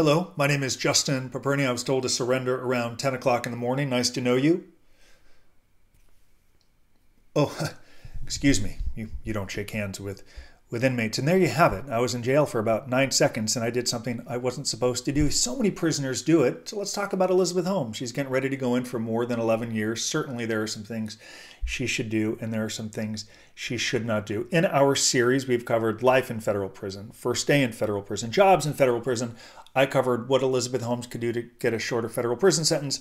Hello, my name is Justin Paperny. I was told to surrender around 10 o'clock in the morning. Nice to know you. Oh, excuse me. You don't shake hands with inmates. And there you have it. I was in jail for about 9 seconds and I did something I wasn't supposed to do. So many prisoners do it. So let's talk about Elizabeth Holmes. She's getting ready to go in for more than 11 years. Certainly there are some things she should do and there are some things she should not do. In our series, we've covered life in federal prison, first day in federal prison, jobs in federal prison. I covered what Elizabeth Holmes could do to get a shorter federal prison sentence.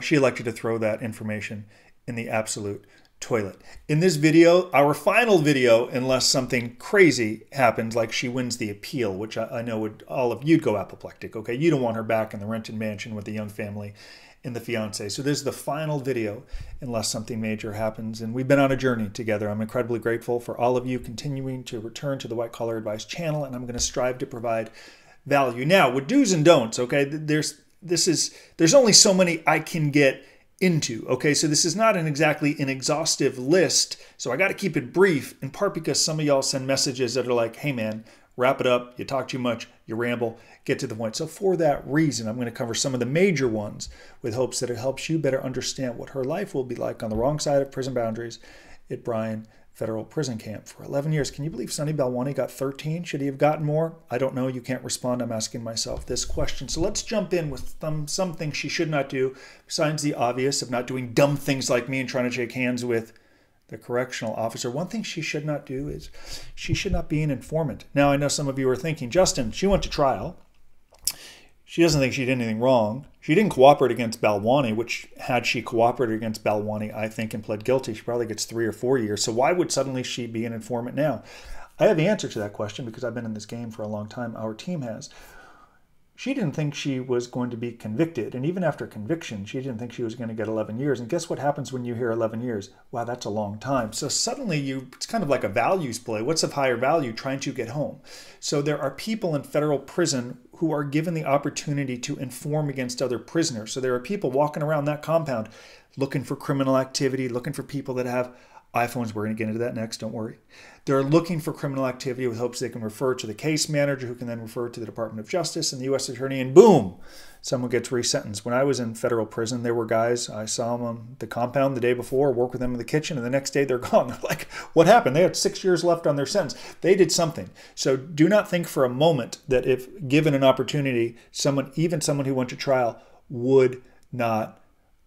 She elected to throw that information in the absolute toilet. In this video, our final video, unless something crazy happens, like she wins the appeal, which I know would all of you'd go apoplectic, okay? You don't want her back in the rented mansion with the young family and the fiance. So this is the final video, unless something major happens. And we've been on a journey together. I'm incredibly grateful for all of you continuing to return to the White Collar Advice channel, and I'm going to strive to provide value. Now, with do's and don'ts, okay, there's only so many I can get into. Okay, so this is not exactly an exhaustive list, so I got to keep it brief, in part because some of y'all send messages that are like, hey man, wrap it up, you talk too much, you ramble, get to the point. So for that reason, I'm going to cover some of the major ones with hopes that it helps you better understand what her life will be like on the wrong side of prison boundaries at Bryan Federal Prison Camp for 11 years. Can you believe Sunny Balwani got 13? Should he have gotten more? I don't know. You can't respond. I'm asking myself this question. So let's jump in with something she should not do, besides the obvious of not doing dumb things like me and trying to shake hands with the correctional officer. One thing she should not do is she should not be an informant. Now, I know some of you are thinking, Justin, she went to trial. She doesn't think she did anything wrong. She didn't cooperate against Balwani, which had she cooperated against Balwani, I think, and pled guilty, she probably gets 3 or 4 years. So why would suddenly she be an informant now? I have the answer to that question because I've been in this game for a long time. Our team has. She didn't think she was going to be convicted. And even after conviction, she didn't think she was going to get 11 years. And guess what happens when you hear 11 years? Wow, that's a long time. So suddenly it's kind of like a values play. What's of higher value? Trying to get home. So there are people in federal prison who are given the opportunity to inform against other prisoners. So there are people walking around that compound looking for criminal activity, looking for people that have iPhones. We're going to get into that next, don't worry. They're looking for criminal activity with hopes they can refer to the case manager, who can then refer to the Department of Justice and the U.S. Attorney, and boom, someone gets resentenced. When I was in federal prison, there were guys, I saw them on the compound the day before, work with them in the kitchen, and the next day they're gone. They're like, what happened? They had 6 years left on their sentence. They did something. So do not think for a moment that if given an opportunity, someone, even someone who went to trial, would not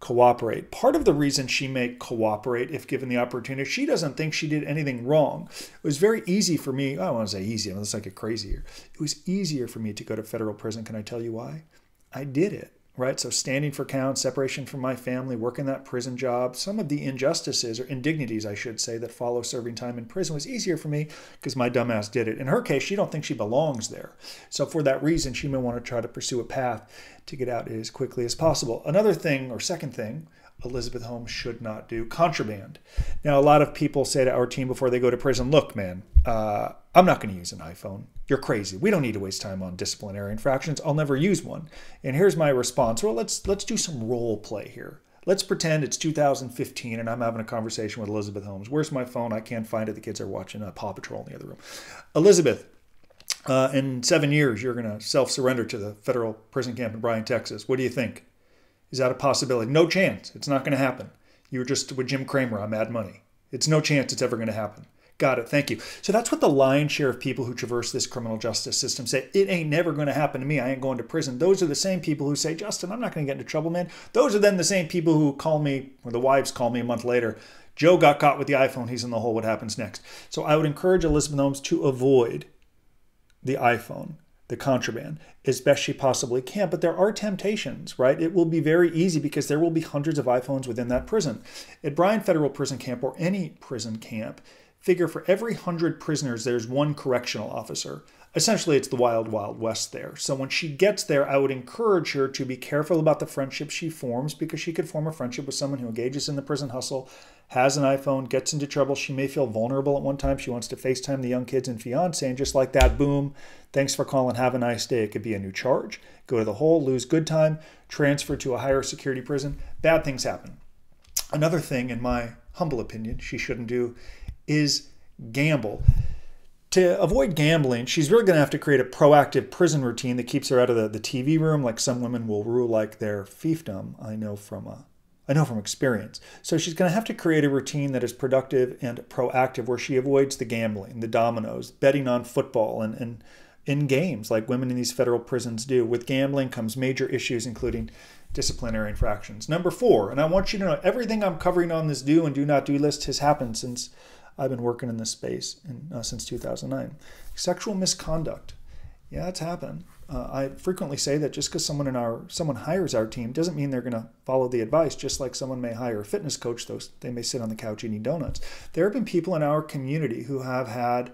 cooperate. Part of the reason she may cooperate if given the opportunity, she doesn't think she did anything wrong. It was very easy for me, I don't want to say easy, unless I get crazier. It was easier for me to go to federal prison. Can I tell you why? I did it, right? So standing for count, separation from my family, working that prison job, some of the injustices or indignities, I should say, that follow serving time in prison was easier for me because my dumbass did it. In her case, she don't think she belongs there. So for that reason, she may want to try to pursue a path to get out as quickly as possible. Another thing, or second thing, Elizabeth Holmes should not do, contraband. Now, a lot of people say to our team before they go to prison, look, man, I'm not going to use an iPhone. You're crazy. We don't need to waste time on disciplinary infractions. I'll never use one. And here's my response. Well, let's do some role play here. Let's pretend it's 2015 and I'm having a conversation with Elizabeth Holmes. Where's my phone? I can't find it. The kids are watching Paw Patrol in the other room. Elizabeth, in 7 years, you're going to self-surrender to the federal prison camp in Bryan, Texas. What do you think? Is that a possibility? No chance. It's not going to happen. You were just with Jim Cramer on Mad Money. It's no chance it's ever going to happen. Got it. Thank you. So that's what the lion's share of people who traverse this criminal justice system say. It ain't never going to happen to me. I ain't going to prison. Those are the same people who say, Justin, I'm not going to get into trouble, man. Those are then the same people who call me, or the wives call me a month later. Joe got caught with the iPhone. He's in the hole. What happens next? So I would encourage Elizabeth Holmes to avoid the iPhone, the contraband, as best she possibly can. But there are temptations, right? It will be very easy because there will be hundreds of iPhones within that prison. At Bryan Federal Prison Camp, or any prison camp, figure for every 100 prisoners, there's one correctional officer. Essentially, it's the wild, wild west there. So when she gets there, I would encourage her to be careful about the friendship she forms, because she could form a friendship with someone who engages in the prison hustle, has an iPhone, gets into trouble. She may feel vulnerable at one time. She wants to FaceTime the young kids and fiance, and just like that, boom, thanks for calling, have a nice day. It could be a new charge, go to the hole, lose good time, transfer to a higher security prison. Bad things happen. Another thing, in my humble opinion, she shouldn't do is gamble. To avoid gambling, she's really going to have to create a proactive prison routine that keeps her out of the TV room, like some women will rue like their fiefdom. I know from experience. So she's going to have to create a routine that is productive and proactive, where she avoids the gambling, the dominoes, betting on football, and in games like women in these federal prisons do. With gambling comes major issues, including disciplinary infractions. Number four, and I want you to know everything I'm covering on this do and do not do list has happened since I've been working in this space since 2009. Sexual misconduct. Yeah, that's happened. I frequently say that just because someone hires our team doesn't mean they're going to follow the advice, just like someone may hire a fitness coach, though they may sit on the couch eating donuts. There have been people in our community who have had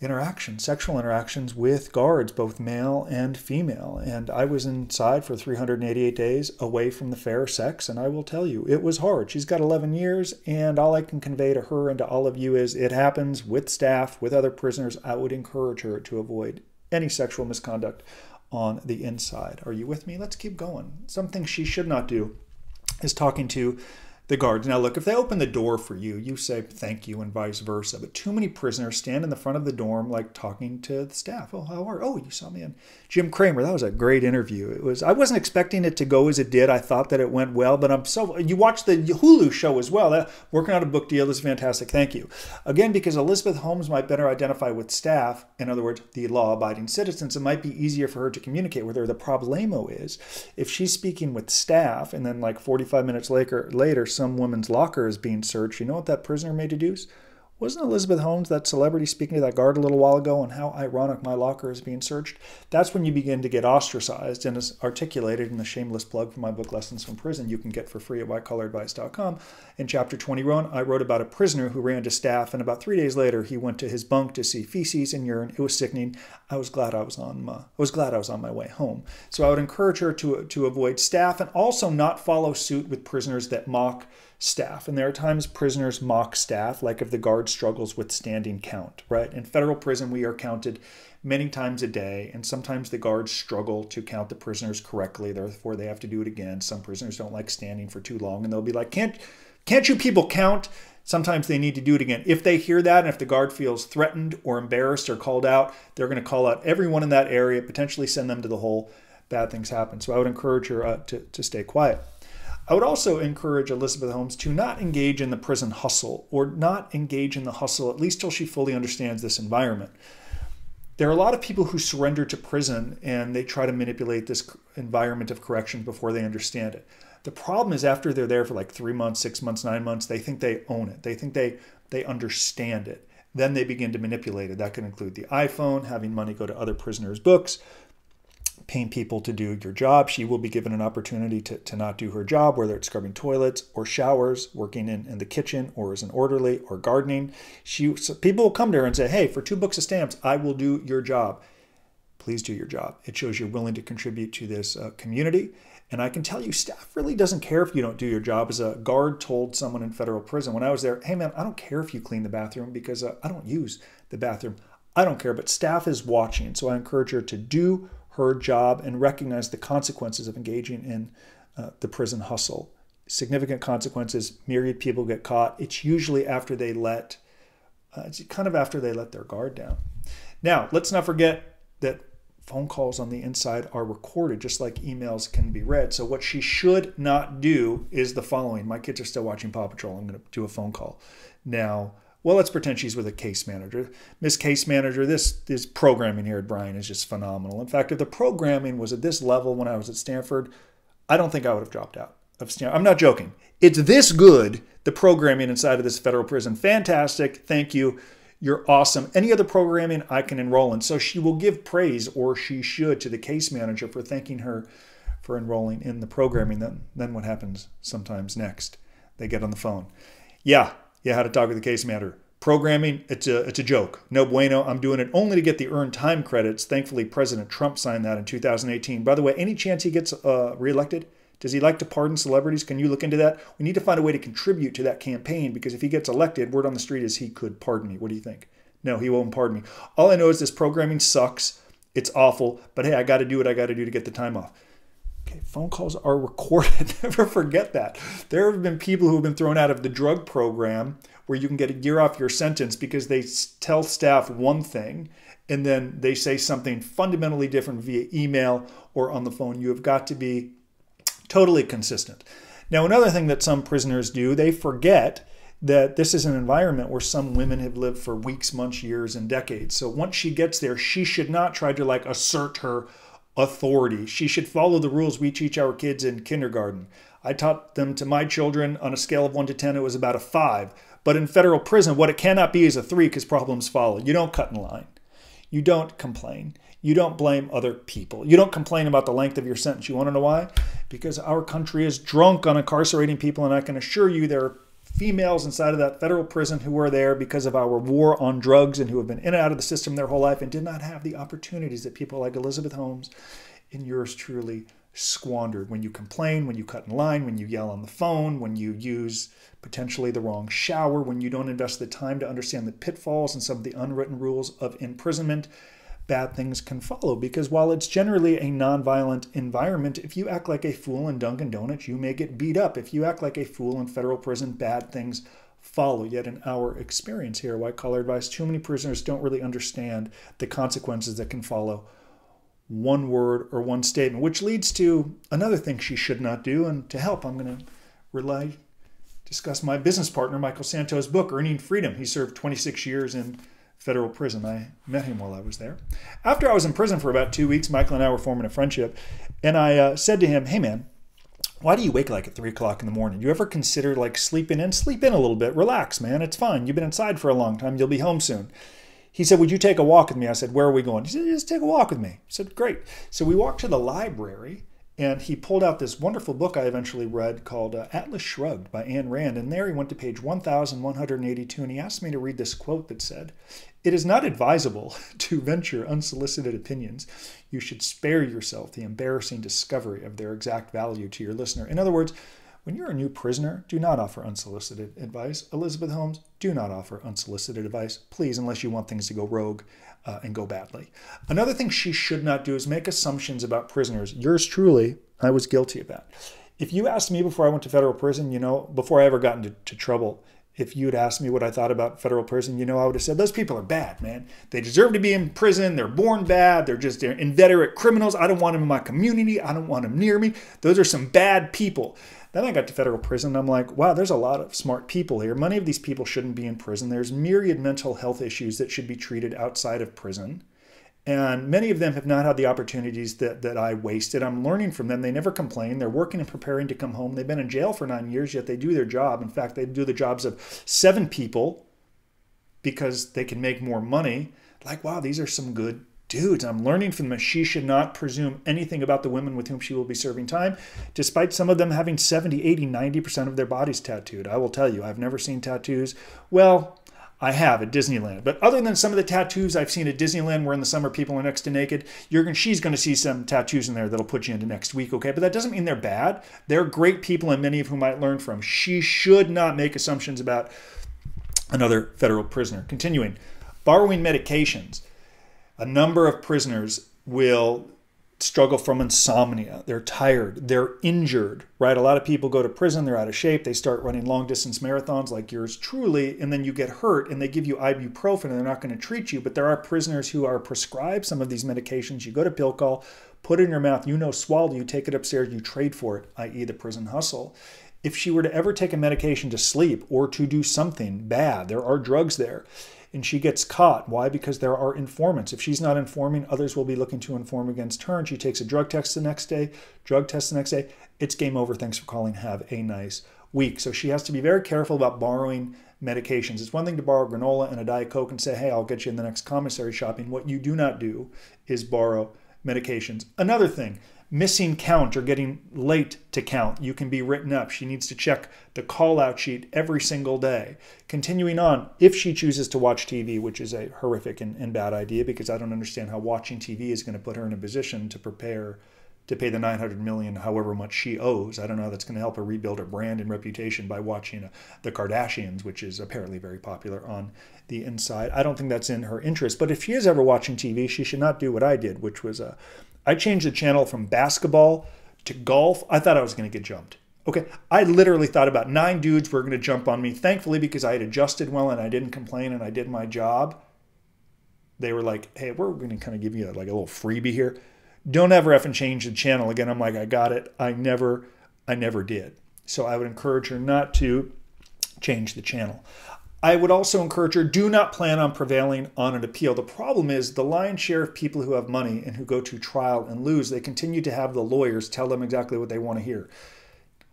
interactions, sexual interactions with guards, both male and female. And I was inside for 388 days away from the fair sex, and I will tell you, it was hard. She's got 11 years, and all I can convey to her and to all of you is it happens with staff, with other prisoners. I would encourage her to avoid any sexual misconduct on the inside. Are you with me? Let's keep going. Something she should not do is talking to the guards. Now look, if they open the door for you, you say thank you and vice versa. But too many prisoners stand in the front of the dorm like talking to the staff. Oh, how are you? Oh, you saw me on Jim Cramer. That was a great interview. It was. I wasn't expecting it to go as it did. I thought that it went well, but I'm so. You watched the Hulu show as well. Working out a book deal is fantastic. Thank you. Again, because Elizabeth Holmes might better identify with staff. In other words, the law-abiding citizens. It might be easier for her to communicate with her. The problemo is if she's speaking with staff and then like 45 minutes later some woman's locker is being searched. You know what that prisoner may deduce? Wasn't Elizabeth Holmes, that celebrity, speaking to that guard a little while ago, and how ironic my locker is being searched? That's when you begin to get ostracized, and is articulated in the shameless plug for my book, Lessons from Prison, you can get for free at whitecollaradvice.com. In chapter 21, I wrote about a prisoner who ran to staff, and about 3 days later, he went to his bunk to see feces and urine. It was sickening. I was glad I was on my way home. So I would encourage her to avoid staff and also not follow suit with prisoners that mock staff. And there are times prisoners mock staff, like if the guard struggles with standing count, right? In federal prison, we are counted many times a day, and sometimes the guards struggle to count the prisoners correctly. Therefore, they have to do it again. Some prisoners don't like standing for too long, and they'll be like, can't you people count? Sometimes they need to do it again. If they hear that, and if the guard feels threatened or embarrassed or called out, they're going to call out everyone in that area, potentially send them to the hole. Bad things happen. So I would encourage her to stay quiet. I would also encourage Elizabeth Holmes to not engage in the prison hustle, or not engage in the hustle, at least till she fully understands this environment. There are a lot of people who surrender to prison and they try to manipulate this environment of correction before they understand it. The problem is after they're there for like 3 months, 6 months, 9 months, they think they own it. They think they understand it. Then they begin to manipulate it. That can include the iPhone, having money go to other prisoners' books, paying people to do your job. She will be given an opportunity to not do her job, whether it's scrubbing toilets or showers, working in the kitchen, or as an orderly, or gardening. People will come to her and say, hey, for 2 books of stamps, I will do your job. Please do your job. It shows you're willing to contribute to this community. And I can tell you, staff really doesn't care if you don't do your job. As a guard told someone in federal prison when I was there, hey man, I don't care if you clean the bathroom because I don't use the bathroom. I don't care, but staff is watching. So I encourage her to do her job and recognize the consequences of engaging in the prison hustle. Significant consequences, myriad people get caught. It's usually after they let their guard down. Now, let's not forget that phone calls on the inside are recorded, just like emails can be read. So what she should not do is the following. My kids are still watching Paw Patrol. I'm gonna do a phone call now. Well, let's pretend she's with a case manager. Miss Case Manager, this programming here at Bryan is just phenomenal. In fact, if the programming was at this level when I was at Stanford, I don't think I would have dropped out of Stanford. I'm not joking. It's this good, the programming inside of this federal prison. Fantastic. Thank you. You're awesome. Any other programming I can enroll in. So she will give praise, or she should, to the case manager for thanking her for enrolling in the programming. Then what happens sometimes next? They get on the phone. Yeah, how to talk with the case manager. Programming, it's a joke. No bueno, I'm doing it only to get the earned time credits. Thankfully, President Trump signed that in 2018. By the way, any chance he gets reelected? Does he like to pardon celebrities? Can you look into that? We need to find a way to contribute to that campaign, because if he gets elected, word on the street is he could pardon me. What do you think? No, he won't pardon me. All I know is this programming sucks. It's awful. But hey, I got to do what I got to do to get the time off. Okay, phone calls are recorded. Never forget that. There have been people who have been thrown out of the drug program where you can get a year off your sentence because they tell staff one thing and then they say something fundamentally different via email or on the phone. You have got to be totally consistent. Now, another thing that some prisoners do, they forget that this is an environment where some women have lived for weeks, months, years, and decades. So once she gets there, she should not try to like assert her authority. She should follow the rules we teach our kids in kindergarten. I taught them to my children on a scale of 1 to 10, it was about a 5. But in federal prison, what it cannot be is a 3 because problems follow. You don't cut in line. You don't complain. You don't blame other people. You don't complain about the length of your sentence. You want to know why? Because our country is drunk on incarcerating people, and I can assure you there are females inside of that federal prison who are there because of our war on drugs and who have been in and out of the system their whole life and did not have the opportunities that people like Elizabeth Holmes and yours truly squandered. When you complain, when you cut in line, when you yell on the phone, when you use potentially the wrong shower, when you don't invest the time to understand the pitfalls and some of the unwritten rules of imprisonment, bad things can follow. Because while it's generally a nonviolent environment, if you act like a fool in Dunkin' Donuts, you may get beat up. If you act like a fool in federal prison, bad things follow. Yet in our experience here, White Collar Advice, too many prisoners don't really understand the consequences that can follow one word or one statement, which leads to another thing she should not do. And to help, I'm going to discuss my business partner, Michael Santos' book, Earning Freedom. He served 26 years in federal prison. I met him while I was there. After I was in prison for about 2 weeks, Michael and I were forming a friendship. And I said to him, hey man, why do you wake like at 3 o'clock in the morning? You ever consider like sleeping in? Sleep in a little bit, relax, man. It's fine. You've been inside for a long time. You'll be home soon. He said, would you take a walk with me? I said, where are we going? He said, just take a walk with me. I said, great. So we walked to the library and he pulled out this wonderful book I eventually read called Atlas Shrugged by Ayn Rand. And there he went to page 1182 and he asked me to read this quote that said, it is not advisable to venture unsolicited opinions. You should spare yourself the embarrassing discovery of their exact value to your listener. In other words, when you're a new prisoner, do not offer unsolicited advice. Elizabeth Holmes, do not offer unsolicited advice, please, unless you want things to go rogue and go badly. Another thing she should not do is make assumptions about prisoners. Yours truly, I was guilty of that. If you asked me before I went to federal prison, you know, before I ever got into trouble, if you'd asked me what I thought about federal prison, you know, I would have said, those people are bad, man. They deserve to be in prison. They're born bad. They're just inveterate criminals. I don't want them in my community. I don't want them near me. Those are some bad people. Then I got to federal prison and I'm like, wow, there's a lot of smart people here. Many of these people shouldn't be in prison. There's myriad mental health issues that should be treated outside of prison. And many of them have not had the opportunities that I wasted. I'm learning from them. They never complain. They're working and preparing to come home. They've been in jail for 9 years, yet they do their job. In fact, they do the jobs of 7 people because they can make more money. Like, wow, these are some good dudes. I'm learning from them. She should not presume anything about the women with whom she will be serving time, despite some of them having 70, 80, 90% of their bodies tattooed. I will tell you, I've never seen tattoos. Well, I have at Disneyland. But other than some of the tattoos I've seen at Disneyland where in the summer people are next to naked, she's going to see some tattoos in there that'll put you into next week, okay? But that doesn't mean they're bad. They're great people and many of whom I learned from. She should not make assumptions about another federal prisoner. Continuing, borrowing medications. A number of prisoners will struggle from insomnia. They're tired. They're injured, right? A lot of people go to prison. They're out of shape. They start running long distance marathons like yours truly, and then you get hurt and they give you ibuprofen and they're not going to treat you. But there are prisoners who are prescribed some of these medications. You go to Pill Call, put it in your mouth, you know, swallow, you take it upstairs, you trade for it, i.e. the prison hustle. If she were to ever take a medication to sleep or to do something bad, there are drugs there. And she gets caught. Why? Because there are informants. If she's not informing, others will be looking to inform against her. And she takes a drug test the next day, It's game over. Thanks for calling. Have a nice week. So she has to be very careful about borrowing medications. It's one thing to borrow granola and a Diet Coke and say, hey, I'll get you in the next commissary shopping. What you do not do is borrow medications. Another thing, missing count or getting late to count. You can be written up. She needs to check the call-out sheet every single day. Continuing on, if she chooses to watch TV, which is a horrific and bad idea because I don't understand how watching TV is going to put her in a position to prepare to pay the $900 million, however much she owes. I don't know how that's going to help her rebuild her brand and reputation by watching the Kardashians, which is apparently very popular on the inside. I don't think that's in her interest. But if she is ever watching TV, she should not do what I did, which was I changed the channel from basketball to golf. I thought I was going to get jumped. Okay, I literally thought about 9 dudes were going to jump on me. Thankfully, because I had adjusted well and I didn't complain and I did my job, they were like, hey, we're going to kind of give you like a little freebie here. Don't ever effing change the channel again. I'm like, I got it. I never did. So I would encourage her not to change the channel. I would also encourage her, do not plan on prevailing on an appeal. The problem is the lion's share of people who have money and who go to trial and lose, they continue to have the lawyers tell them exactly what they want to hear.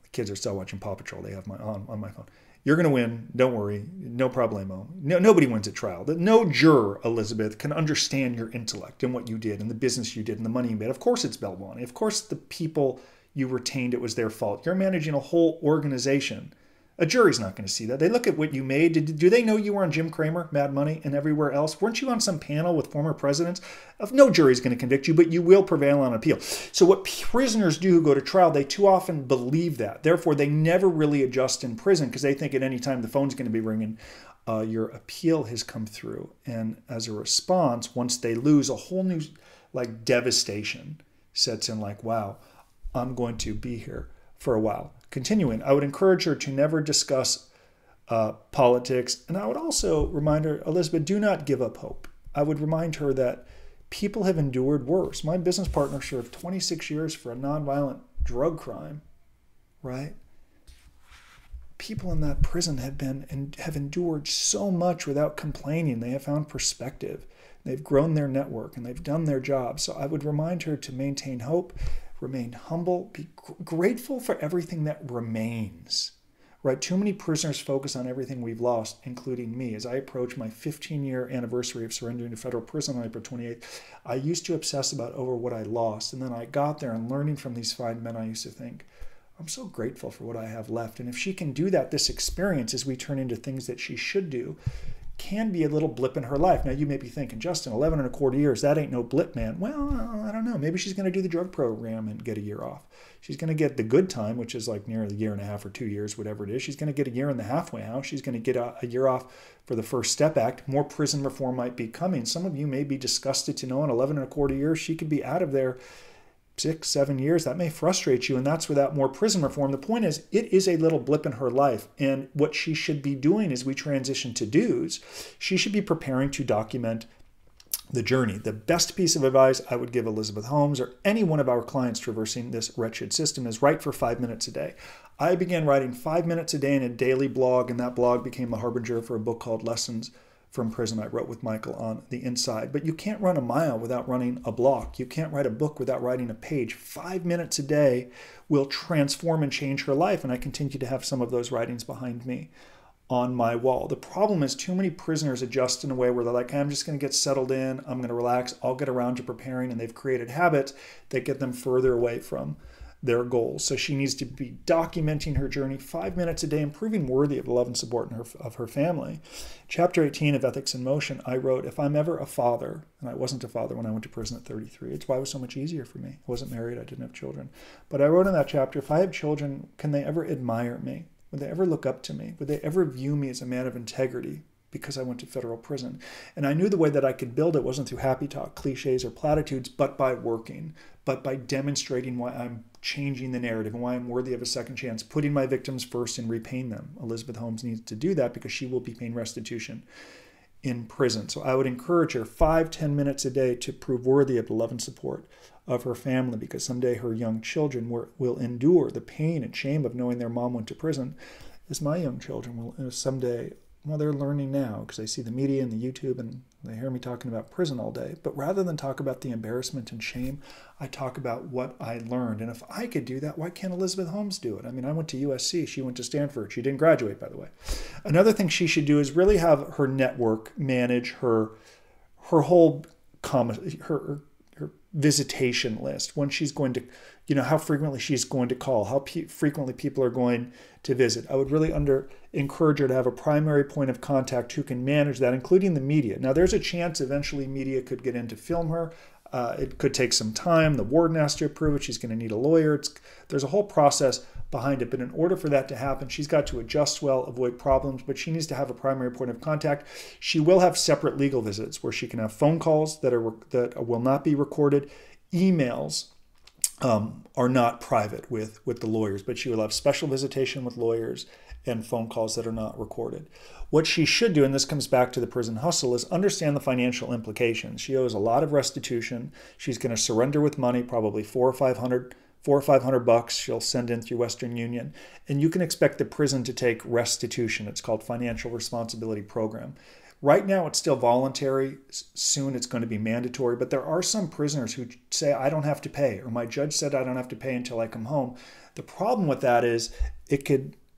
The kids are still watching Paw Patrol. They have my on my phone. You're going to win. Don't worry. No problemo. No, nobody wins at trial. No juror, Elizabeth, can understand your intellect and what you did and the business you did and the money you made. Of course it's Balwani. Of course the people you retained, it was their fault. You're managing a whole organization. A jury's not going to see that. They look at what you made. Do they know you were on Jim Cramer, Mad Money, and everywhere else? Weren't you on some panel with former presidents? No jury's going to convict you, but you will prevail on appeal. So what prisoners do who go to trial, they too often believe that. Therefore, they never really adjust in prison because they think at any time the phone's going to be ringing. Your appeal has come through. And as a response, once they lose, a whole new like devastation sets in like, wow, I'm going to be here for a while. Continuing, I would encourage her to never discuss politics. And I would also remind her, Elizabeth, do not give up hope. I would remind her that people have endured worse. My business partner served 26 years for a nonviolent drug crime, right? People in that prison have been and have endured so much without complaining. They have found perspective. They've grown their network and they've done their job. So I would remind her to maintain hope, remain humble, be grateful for everything that remains, right? Too many prisoners focus on everything we've lost, including me. As I approach my 15-year anniversary of surrendering to federal prison on April 28th, I used to obsess over what I lost. And then I got there and learning from these fine men, I used to think, I'm so grateful for what I have left. And if she can do that, this experience, as we turn into things that she should do, can be a little blip in her life. Now you may be thinking, Justin, 11 and a quarter years, that ain't no blip, man. Well, I don't know. Maybe she's going to do the drug program and get a year off. She's going to get the good time, which is like nearly a year and a half or 2 years, whatever it is. She's going to get a year in the halfway house. She's going to get a year off for the First Step Act. More prison reform might be coming. Some of you may be disgusted to know in 11 and a quarter years she could be out of there 6, 7 years. That may frustrate you, and that's without more prison reform. The point is, it is a little blip in her life, and what she should be doing as we transition to dues, she should be preparing to document the journey. The best piece of advice I would give Elizabeth Holmes or any one of our clients traversing this wretched system is write for 5 minutes a day. I began writing 5 minutes a day in a daily blog, and that blog became the harbinger for a book called Lessons from Prison I wrote with Michael on the inside. But you can't run a mile without running a block. You can't write a book without writing a page. 5 minutes a day will transform and change her life. And I continue to have some of those writings behind me on my wall. The problem is too many prisoners adjust in a way where they're like, hey, I'm just going to get settled in. I'm going to relax. I'll get around to preparing. And they've created habits that get them further away from their goals. So she needs to be documenting her journey 5 minutes a day and proving worthy of the love and support of her family. Chapter 18 of Ethics in Motion, I wrote, if I'm ever a father, and I wasn't a father when I went to prison at 33, it's why it was so much easier for me. I wasn't married, I didn't have children. But I wrote in that chapter, if I have children, can they ever admire me? Would they ever look up to me? Would they ever view me as a man of integrity? Because I went to federal prison. And I knew the way that I could build it wasn't through happy talk, cliches, or platitudes, but by working, but by demonstrating why I'm changing the narrative and why I'm worthy of a second chance, putting my victims first and repaying them. Elizabeth Holmes needs to do that because she will be paying restitution in prison. So I would encourage her 5–10 minutes a day to prove worthy of the love and support of her family, because someday her young children will endure the pain and shame of knowing their mom went to prison, as my young children will someday. Well, they're learning now because they see the media and the YouTube and they hear me talking about prison all day. But rather than talk about the embarrassment and shame, I talk about what I learned. And if I could do that, why can't Elizabeth Holmes do it? I mean, I went to USC. She went to Stanford. She didn't graduate, by the way. Another thing she should do is really have her network manage her whole her visitation list, when she's going to, you know, how frequently she's going to call, how frequently people are going to visit. I would really encourage her to have a primary point of contact who can manage that, including the media. Now, there's a chance eventually media could get in to film her. It could take some time. The warden has to approve it. She's going to need a lawyer. There's a whole process behind it. But in order for that to happen, she's got to adjust well, avoid problems, but she needs to have a primary point of contact. She will have separate legal visits where she can have phone calls that will not be recorded, emails are not private with the lawyers, but she will have special visitation with lawyers and phone calls that are not recorded. What she should do, and this comes back to the prison hustle, is understand the financial implications. She owes a lot of restitution. She's going to surrender with money, probably $400 or $500 she'll send in through Western Union. And you can expect the prison to take restitution. It's called Financial Responsibility Program. Right now, it's still voluntary. Soon, it's going to be mandatory. But there are some prisoners who say, I don't have to pay, or my judge said I don't have to pay until I come home. The problem with that is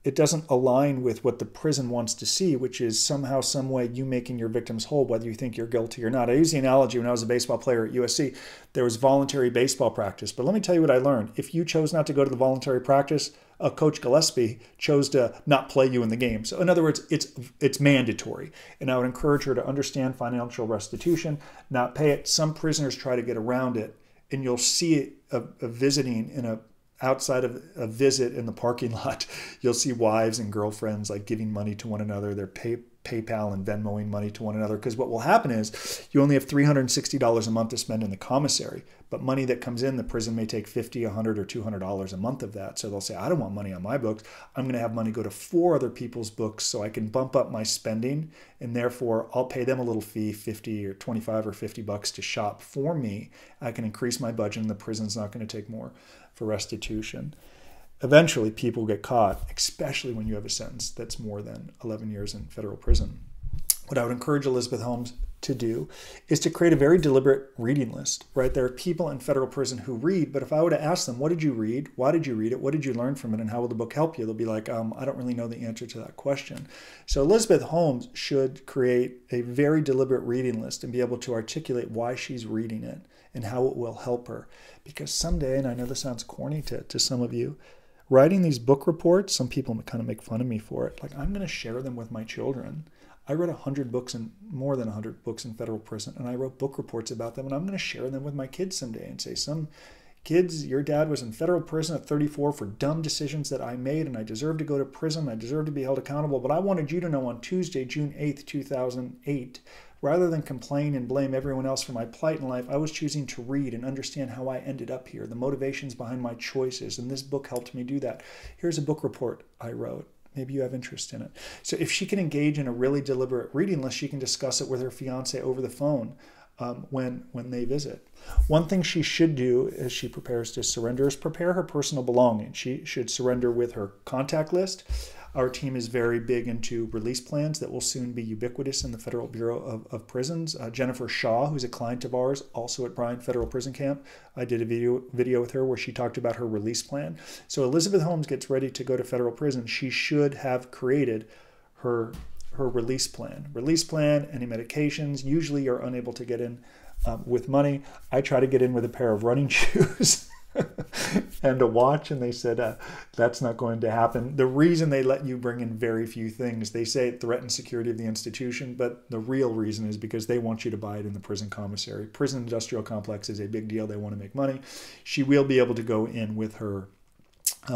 it doesn't align with what the prison wants to see, which is somehow, some way, you making your victims whole, whether you think you're guilty or not. I use the analogy, when I was a baseball player at USC, there was voluntary baseball practice. But let me tell you what I learned. If you chose not to go to the voluntary practice, Coach Gillespie chose to not play you in the game. So in other words, it's mandatory. And I would encourage her to understand financial restitution, not pay it. Some prisoners try to get around it, and you'll see it visiting in a outside of a visit in the parking lot. You'll see wives and girlfriends like giving money to one another. They're PayPal and Venmoing money to one another, because what will happen is you only have $360 a month to spend in the commissary, but money that comes in, the prison may take $50, $100, or $200 a month of that. So they'll say, I don't want money on my books. I'm going to have money go to 4 other people's books so I can bump up my spending, and therefore I'll pay them a little fee, 50 or 25 or $50 to shop for me. I can increase my budget, and the prison's not going to take more for restitution. Eventually, people get caught, especially when you have a sentence that's more than 11 years in federal prison. What I would encourage Elizabeth Holmes to do is to create a very deliberate reading list, right? There are people in federal prison who read, but if I were to ask them, what did you read? Why did you read it? What did you learn from it? And how will the book help you? They'll be like, I don't really know the answer to that question. So Elizabeth Holmes should create a very deliberate reading list and be able to articulate why she's reading it and how it will help her. Because someday, and I know this sounds corny to some of you, writing these book reports, some people kind of make fun of me for it. Like, I'm going to share them with my children. I read 100 books, and more than 100 books in federal prison, and I wrote book reports about them, and I'm going to share them with my kids someday and say, some kids, your dad was in federal prison at 34 for dumb decisions that I made, and I deserve to go to prison. I deserve to be held accountable. But I wanted you to know on Tuesday, June 8th, 2008, rather than complain and blame everyone else for my plight in life, I was choosing to read and understand how I ended up here, the motivations behind my choices, and this book helped me do that. Here's a book report I wrote. Maybe you have interest in it. So if she can engage in a really deliberate reading list, she can discuss it with her fiance over the phone when they visit. One thing she should do as she prepares to surrender is prepare her personal belongings. She should surrender with her contact list. Our team is very big into release plans that will soon be ubiquitous in the Federal Bureau of Prisons. Jennifer Shaw, who's a client of ours, also at Bryan Federal Prison Camp, I did a video with her where she talked about her release plan. So Elizabeth Holmes gets ready to go to federal prison. She should have created her release plan. Release plan, any medications, usually you're unable to get in with money. I try to get in with a pair of running shoes. and a watch, and they said that's not going to happen. The reason they let you bring in very few things, they say it threatens security of the institution, but the real reason is because they want you to buy it in the prison commissary. Prison industrial complex is a big deal. They want to make money. She will be able to go in with her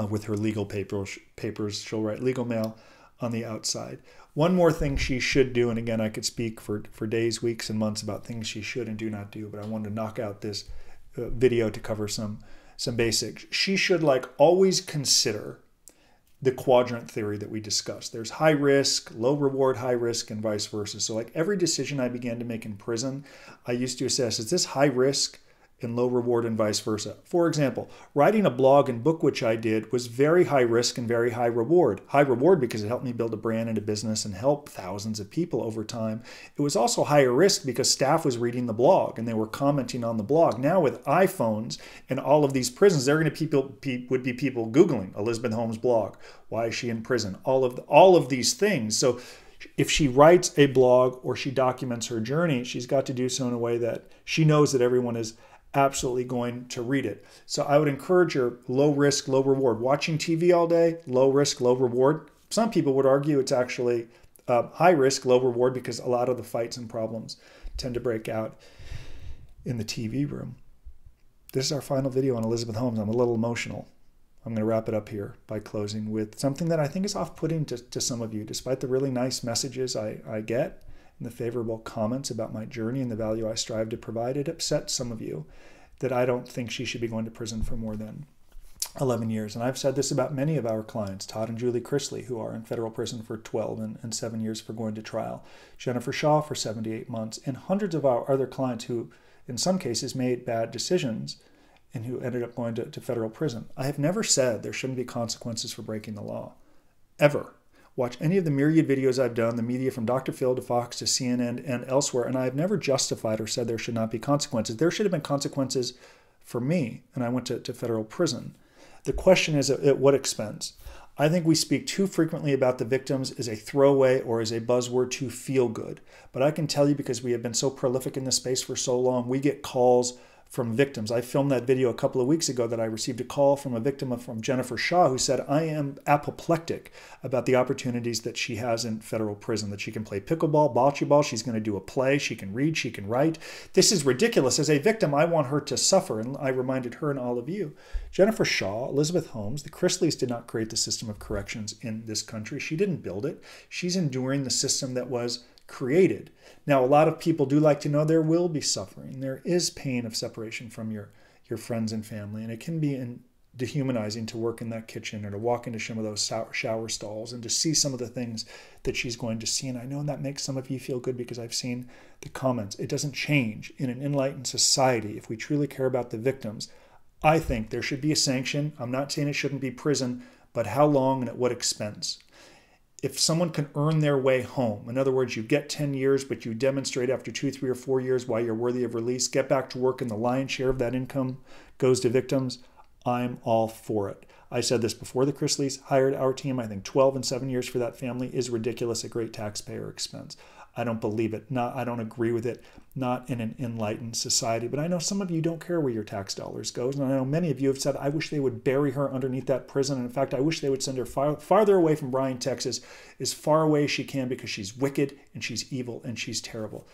legal papers. She'll write legal mail on the outside. One more thing she should do, and again, I could speak for days, weeks, and months about things she should and do not do, but I wanted to knock out this video to cover some basics. She should always consider the quadrant theory that we discussed. There's high risk, low reward, high risk, and vice versa. So every decision I began to make in prison, I used to assess, is this high risk and low reward and vice versa? For example, writing a blog and book, which I did, was very high risk and very high reward. High reward because it helped me build a brand and a business and help thousands of people over time. It was also higher risk because staff was reading the blog and they were commenting on the blog. Now with iPhones and all of these prisons, there are going to be people Googling Elizabeth Holmes blog. Why is she in prison? All of these things. So if she writes a blog or she documents her journey, she's got to do so in a way that she knows that everyone is absolutely going to read it. So I would encourage her, low risk, low reward. Watching TV all day, low risk, low reward. Some people would argue it's actually high risk, low reward, because a lot of the fights and problems tend to break out in the TV room. This is our final video on Elizabeth Holmes. I'm a little emotional. I'm going to wrap it up here by closing with something that I think is off-putting to some of you, despite the really nice messages I get and the favorable comments about my journey and the value I strive to provide. It upsets some of you. that I don't think she should be going to prison for more than 11 years. And I've said this about many of our clients, Todd and Julie Chrisley, who are in federal prison for 12 and 7 years for going to trial, Jennifer Shaw for 78 months, and hundreds of our other clients who, in some cases, made bad decisions and who ended up going to federal prison. I have never said there shouldn't be consequences for breaking the law, ever. Watch any of the myriad videos I've done, the media from Dr. Phil to Fox to CNN and elsewhere, and I have never justified or said there should not be consequences. There should have been consequences for me, and I went to federal prison. The question is, at what expense? I think we speak too frequently about the victims as a throwaway or as a buzzword to feel good. But I can tell you, because we have been so prolific in this space for so long, we get calls from victims. I filmed that video a couple of weeks ago that I received a call from a victim from Jennifer Shaw who said, I am apoplectic about the opportunities that she has in federal prison, that she can play pickleball, bocce ball, she's going to do a play, she can read, she can write. This is ridiculous. As a victim, I want her to suffer. And I reminded her and all of you, Jennifer Shaw, Elizabeth Holmes, the Chrisleys did not create the system of corrections in this country. She didn't build it. She's enduring the system that was created. Now, a lot of people do like to know there will be suffering. There is pain of separation from your friends and family, and it can be dehumanizing to work in that kitchen or to walk into some of those shower stalls and to see some of the things that she's going to see. And I know that makes some of you feel good because I've seen the comments. It doesn't change. In an enlightened society, if we truly care about the victims, I think there should be a sanction. I'm not saying it shouldn't be prison, but how long and at what expense? If someone can earn their way home, in other words, you get 10 years, but you demonstrate after 2, 3, or 4 years why you're worthy of release, get back to work, and the lion's share of that income goes to victims, I'm all for it. I said this before the Chrisleys hired our team. I think 12 and 7 years for that family is ridiculous, a great taxpayer expense. I don't believe it. I don't agree with it. Not in an enlightened society. But I know some of you don't care where your tax dollars goes. And I know many of you have said, I wish they would bury her underneath that prison. And in fact, I wish they would send her farther away from Bryan, Texas, as far away as she can, because she's wicked and she's evil and she's terrible.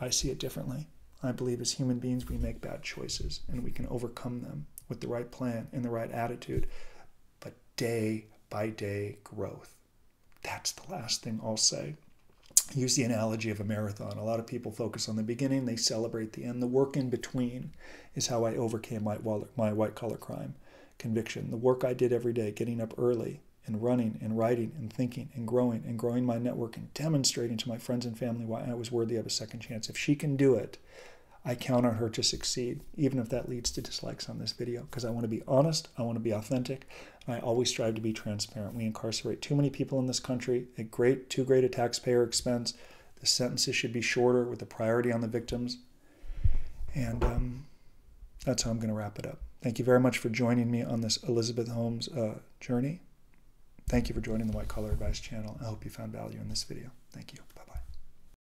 I see it differently. I believe as human beings, we make bad choices and we can overcome them with the right plan and the right attitude. But day by day growth. That's the last thing I'll say. Use the analogy of a marathon. A lot of people focus on the beginning, they celebrate the end. The work in between is how I overcame my white-collar crime conviction. The work I did every day, getting up early and running and writing and thinking and growing my network and demonstrating to my friends and family why I was worthy of a second chance. If she can do it, I count on her to succeed, even if that leads to dislikes on this video, because I want to be honest, I want to be authentic, and I always strive to be transparent. We incarcerate too many people in this country at too great a taxpayer expense. The sentences should be shorter with a priority on the victims. And that's how I'm going to wrap it up. Thank you very much for joining me on this Elizabeth Holmes journey. Thank you for joining the White Collar Advice channel. I hope you found value in this video. Thank you. Bye-bye.